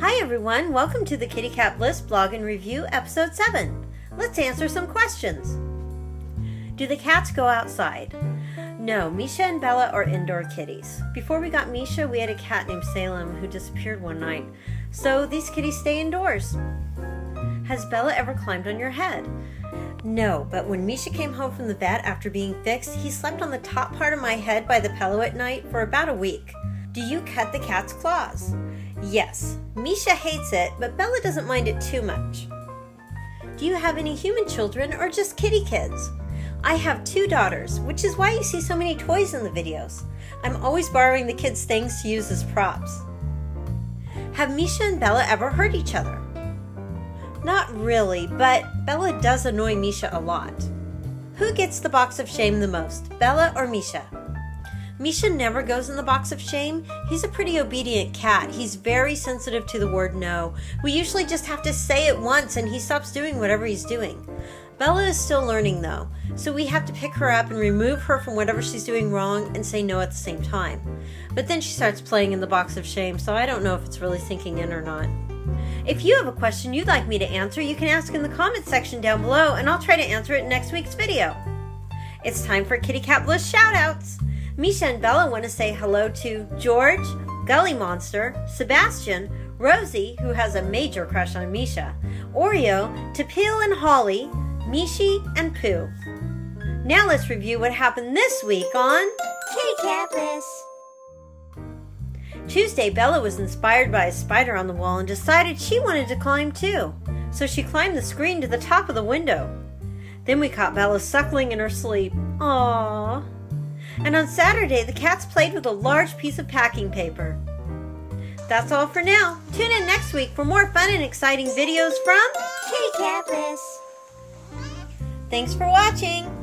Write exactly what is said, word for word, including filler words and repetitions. Hi everyone, welcome to the Kitty Cat Bliss blog and review episode seven. Let's answer some questions. Do the cats go outside? No, Misha and Bella are indoor kitties. Before we got Misha, we had a cat named Salem who disappeared one night. So these kitties stay indoors. Has Bella ever climbed on your head? No, but when Misha came home from the vet after being fixed, he slept on the top part of my head by the pillow at night for about a week. Do you cut the cat's claws? Yes, Misha hates it, but Bella doesn't mind it too much. Do you have any human children or just kitty kids? I have two daughters, which is why you see so many toys in the videos. I'm always borrowing the kids' things to use as props. Have Misha and Bella ever hurt each other? Not really, but Bella does annoy Misha a lot. Who gets the box of shame the most, Bella or Misha? Misha never goes in the box of shame. He's a pretty obedient cat. He's very sensitive to the word no. We usually just have to say it once and he stops doing whatever he's doing. Bella is still learning though, so we have to pick her up and remove her from whatever she's doing wrong and say no at the same time. But then she starts playing in the box of shame, so I don't know if it's really sinking in or not. If you have a question you'd like me to answer, you can ask in the comments section down below and I'll try to answer it in next week's video. It's time for Kitty Cat Bliss shoutouts! Misha and Bella want to say hello to George, Gully Monster, Sebastian, Rosie, who has a major crush on Misha, Oreo, Tapil and Holly, Mishi, and Pooh. Now let's review what happened this week on Kitty Cat Bliss. Tuesday, Bella was inspired by a spider on the wall and decided she wanted to climb too. So she climbed the screen to the top of the window. Then we caught Bella suckling in her sleep. Aww. And on Saturday, the cats played with a large piece of packing paper. That's all for now. Tune in next week for more fun and exciting videos from Kitty Cat Bliss. Thanks for watching.